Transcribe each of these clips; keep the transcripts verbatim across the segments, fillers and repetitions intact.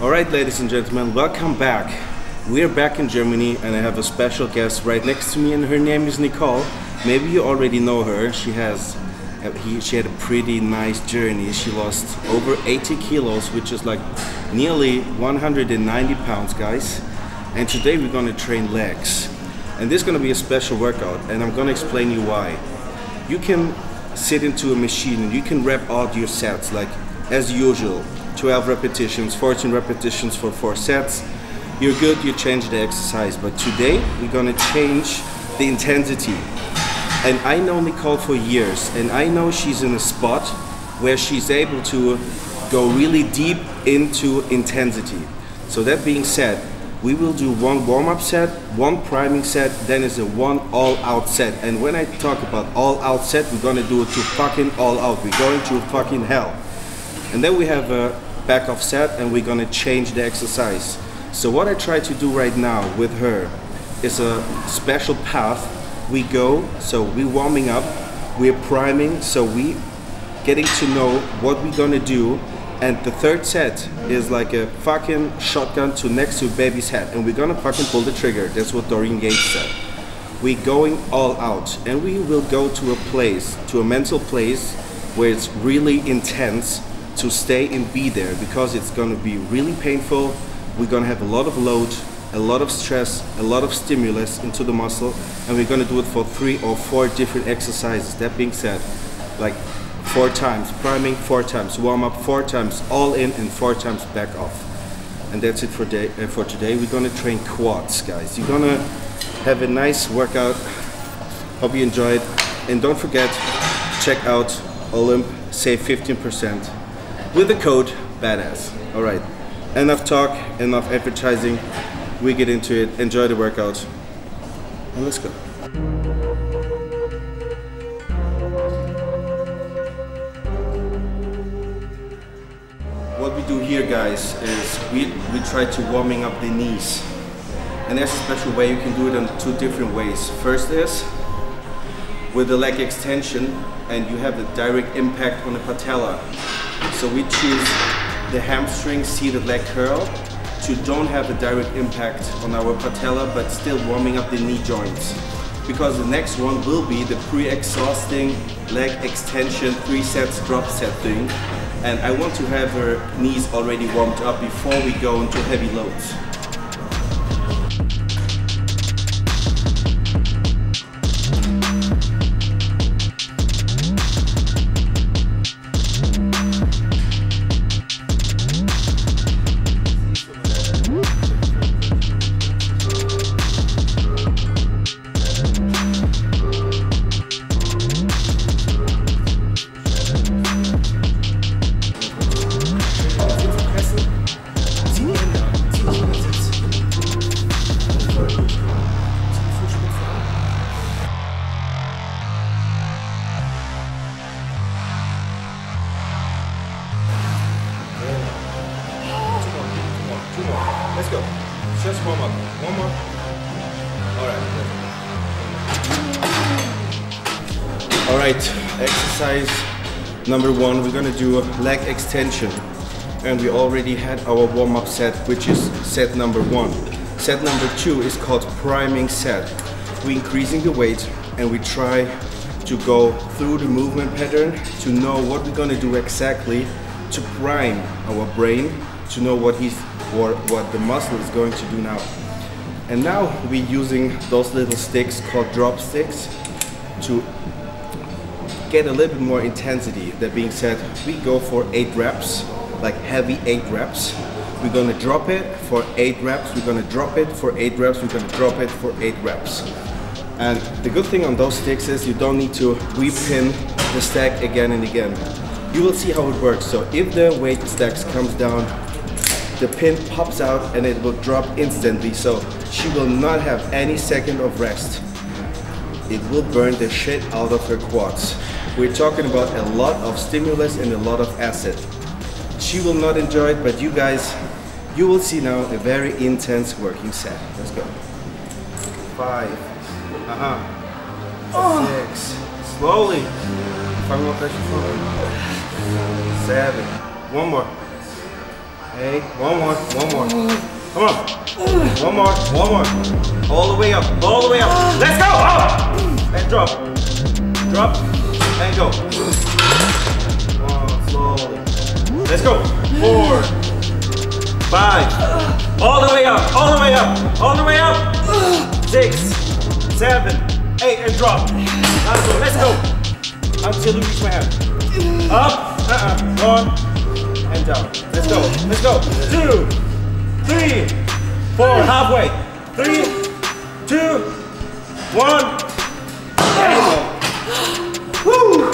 Alright, ladies and gentlemen, welcome back. We're back in Germany and I have a special guest right next to me, and her name is Nicole. Maybe you already know her. She has a, he, she had a pretty nice journey. She lost over eighty kilos, which is like nearly one hundred ninety pounds, guys. And today we're gonna train legs. And this is gonna be a special workout, and I'm gonna explain you why. You can sit into a machine and you can rep out your sets like as usual. twelve repetitions, fourteen repetitions for four sets. You're good, you change the exercise. But today, we're gonna change the intensity. And I know Nicole for years, and I know she's in a spot where she's able to go really deep into intensity. So that being said, we will do one warm-up set, one priming set, then is a one all-out set. And when I talk about all-out set, we're gonna do it to fucking all-out. We're going to fucking hell. And then we have a back off set and we're gonna change the exercise. So what I try to do right now with her is a special path. We go, so we're warming up, we're priming, so we getting to know what we're gonna do. And the third set is like a fucking shotgun to next to a baby's head. And we're gonna fucking pull the trigger. That's what Dorian Yates said. We're going all out. And we will go to a place, to a mental place where it's really intense, to stay and be there, because it's gonna be really painful. We're gonna have a lot of load, a lot of stress, a lot of stimulus into the muscle, and we're gonna do it for three or four different exercises. That being said, like four times priming, four times warm up, four times all in, and four times back off. And that's it for, day, uh, for today. We're gonna train quads, guys. You're gonna have a nice workout. Hope you enjoyed. And don't forget, check out Olimp, save fifteen percent. With the code BADASS. Alright, enough talk, enough advertising, we get into it, enjoy the workout, and let's go. What we do here, guys, is we, we try to warming up the knees. And there's a special way, you can do it in two different ways. First is with the leg extension, and you have the direct impact on the patella. So we choose the hamstring seated leg curl to don't have a direct impact on our patella, but still warming up the knee joints. Because the next one will be the pre-exhausting leg extension, three sets, drop set thing. And I want to have her knees already warmed up before we go into heavy loads. Let's go. Just warm up. One more. Alright. Alright, exercise number one. We're gonna do a leg extension. And we already had our warm-up set, which is set number one. Set number two is called priming set. We're increasing the weight and we try to go through the movement pattern to know what we're gonna do exactly to prime our brain to know what he's or what the muscle is going to do now. And now we're using those little sticks called drop sticks to get a little bit more intensity. That being said, we go for eight reps, like heavy eight reps. We're gonna drop it for eight reps, we're gonna drop it for eight reps, we're gonna drop it for eight reps. And the good thing on those sticks is you don't need to repin the stack again and again. You will see how it works. So if the weight stacks comes down, the pin pops out and it will drop instantly, so she will not have any second of rest. It will burn the shit out of her quads. We're talking about a lot of stimulus and a lot of acid. She will not enjoy it, but you guys, you will see now a very intense working set. Let's go. Five. Uh-huh. Oh. Six. Slowly. Seven. One more. Hey, one more, one more. Come on. One more, one more. All the way up, all the way up. Let's go! Up! And drop. Drop and go. One, slowly. Let's go. Four. Five. All the way up, all the way up, all the way up. Six, seven, eight, and drop. Let's go. Until you reach my hand. Up, uh-uh, on. And down. Let's go. Let's go. Two, three, four. Halfway. Three, two, one. There you go. Woo!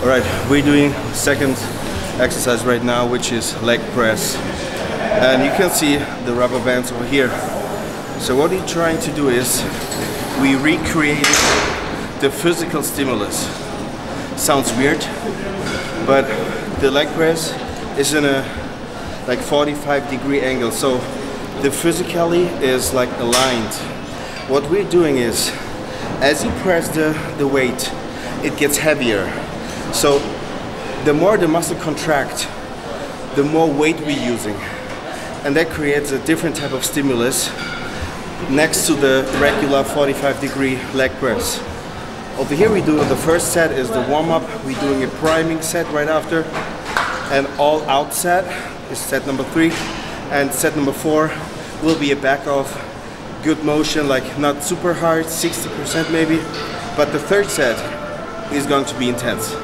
All right, we're doing second exercise right now, which is leg press, and you can see the rubber bands over here. So what we're trying to do is we recreate the physical stimulus. Sounds weird, but the leg press is in a like forty-five degree angle, so the physically is like aligned. What we're doing is, as you press the, the weight, it gets heavier. So the more the muscle contracts, the more weight we're using. And that creates a different type of stimulus next to the regular forty-five degree leg press. Over here we do the first set is the warm-up. We're doing a priming set right after. And all-out set is set number three. And set number four will be a back-off, good motion, like not super hard, sixty percent maybe. But the third set is going to be intense.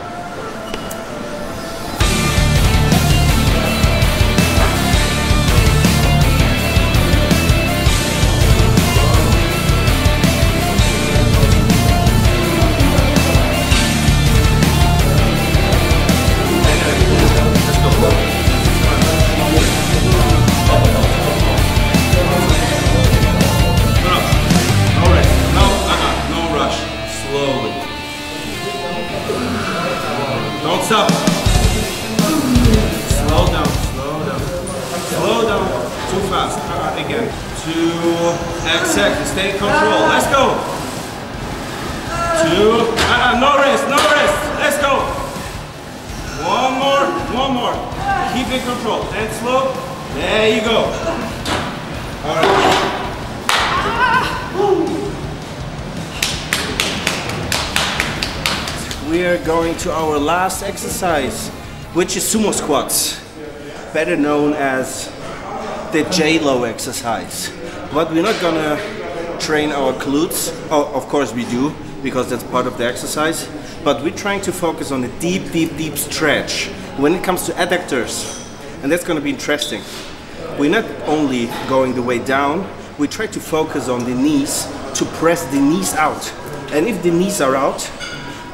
To our last exercise, which is sumo squats, better known as the J-Lo exercise. But we're not gonna train our glutes. Oh, of course we do, because that's part of the exercise, but we're trying to focus on a deep deep deep stretch when it comes to adductors, and that's gonna be interesting. We're not only going the way down, we try to focus on the knees, to press the knees out, and if the knees are out,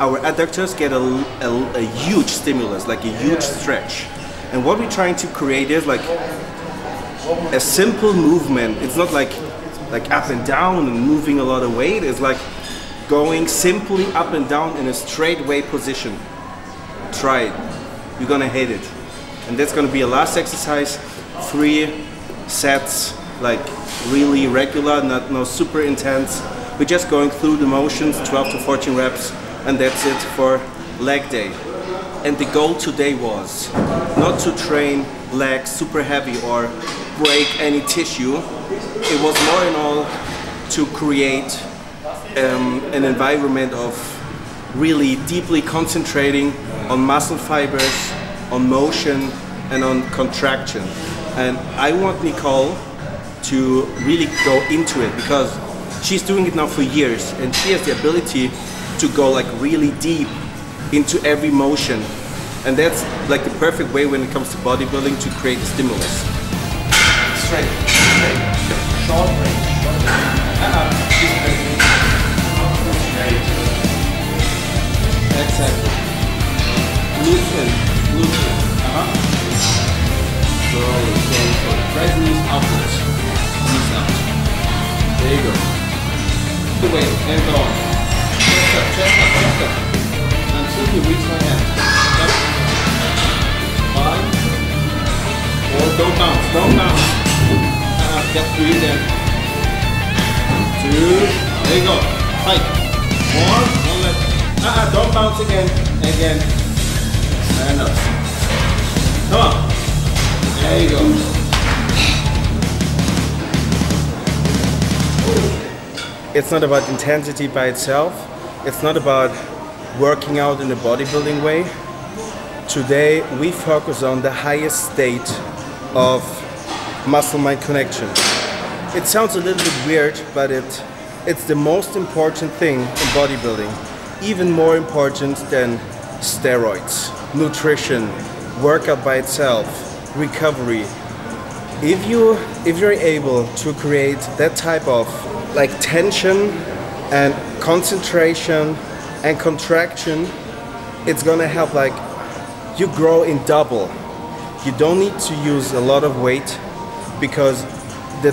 our adductors get a, a, a huge stimulus, like a huge stretch. And what we're trying to create is like a simple movement. It's not like like up and down and moving a lot of weight. It's like going simply up and down in a straight way position. Try it. You're gonna hate it. And that's gonna be a last exercise. Three sets, like really regular, not no super intense. We're just going through the motions, twelve to fourteen reps. And that's it for leg day. And the goal today was not to train legs super heavy or break any tissue. It was more in all to create um, an environment of really deeply concentrating on muscle fibers, on motion, and on contraction. And I want Nicole to really go into it, because she's doing it now for years and she has the ability to go like really deep into every motion, and that's like the perfect way when it comes to bodybuilding to create stimulus. Straight, straight, short break, short break, and up, straight, exhale, loosen, loosen, uh-huh, slowly, slowly, slowly, press knees upwards, knees up, there you go, the way, and go on. Chest up, chest up, chest up. Until you reach my hand. Step. Five. Four. Don't bounce, don't bounce. Uh, get three there. Two. There you go. Tight. One. One left. Uh-uh, don't bounce again. Again. And up. Come on. There you go. It's not about intensity by itself. It's not about working out in a bodybuilding way. Today we focus on the highest state of muscle-mind connection. It sounds a little bit weird, but it, it's the most important thing in bodybuilding. Even more important than steroids, nutrition, workout by itself, recovery. If, you, if you're able to create that type of like tension and concentration and contraction, it's gonna help like you grow in double. You don't need to use a lot of weight because the,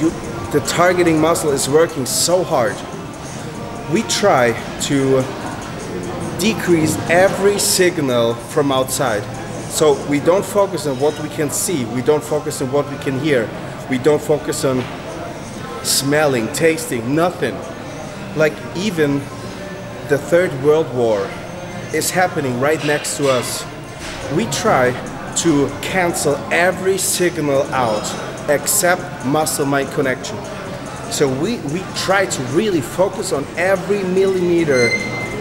you, the targeting muscle is working so hard. We try to decrease every signal from outside. So we don't focus on what we can see. We don't focus on what we can hear. We don't focus on smelling, tasting, nothing. Like even the Third World War is happening right next to us. We try to cancel every signal out except muscle-mind connection. So we, we try to really focus on every millimeter,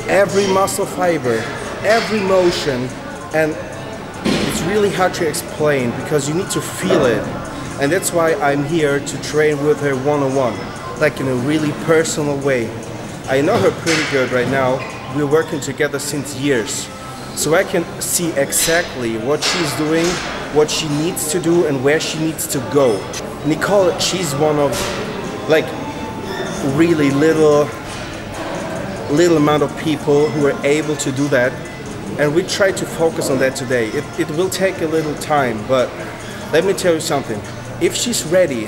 every muscle fiber, every motion, and it's really hard to explain because you need to feel it. And that's why I'm here to train with her one-on-one, like in a really personal way. I know her pretty good right now. We're working together since years, so I can see exactly what she's doing, what she needs to do, and where she needs to go. Nicole, she's one of, like, really little, little amount of people who are able to do that, and we try to focus on that today. It, it will take a little time, but let me tell you something. If she's ready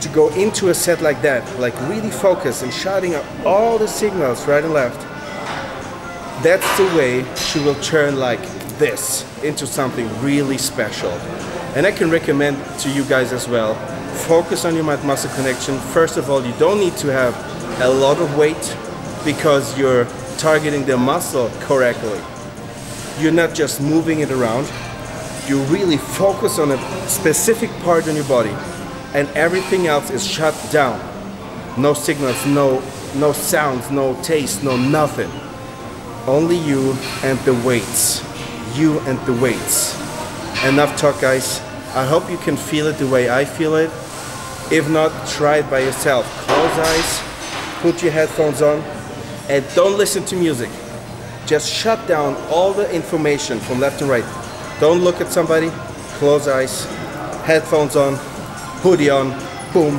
to go into a set like that, like really focused and shutting out all the signals right and left, that's the way she will turn like this into something really special. And I can recommend to you guys as well, focus on your mind-muscle connection. First of all, you don't need to have a lot of weight because you're targeting the muscle correctly. You're not just moving it around. You really focus on a specific part in your body and everything else is shut down. No signals, no, no sounds, no taste, no nothing. Only you and the weights. You and the weights. Enough talk, guys. I hope you can feel it the way I feel it. If not, try it by yourself. Close eyes, put your headphones on, and don't listen to music. Just shut down all the information from left to right. Don't look at somebody, close eyes, headphones on, hoodie on, boom,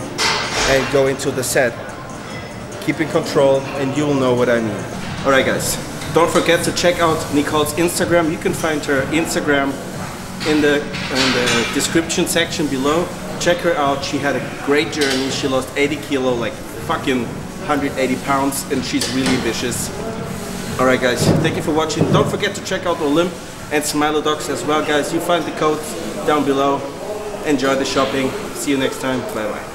and go into the set. Keep in control, and you'll know what I mean. All right, guys. Don't forget to check out Nicole's Instagram. You can find her Instagram in the, in the description section below. Check her out. She had a great journey. She lost eighty kilo, like fucking one hundred eighty pounds, and she's really vicious. All right, guys. Thank you for watching. Don't forget to check out Olimp and Smilodox as well, guys. You find the codes down below. Enjoy the shopping. See you next time. Bye-bye.